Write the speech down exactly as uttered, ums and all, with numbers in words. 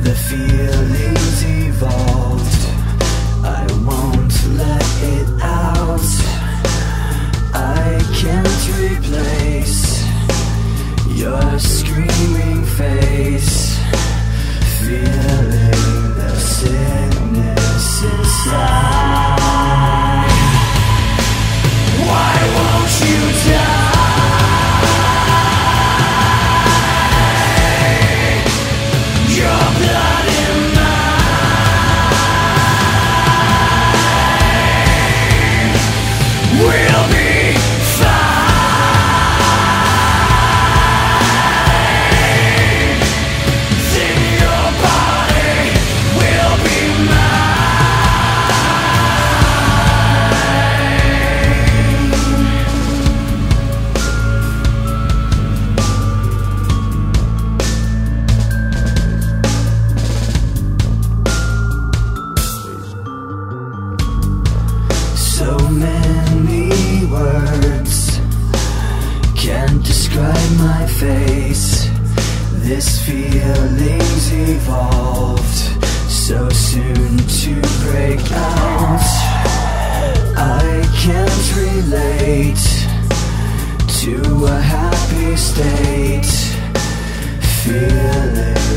The feeling's evolved, I won't let it out. I can't replace your screaming face, feeling the sickness inside. Why won't you die? My face, this feeling's evolved, so soon to break out. I can't relate to a happy state, feeling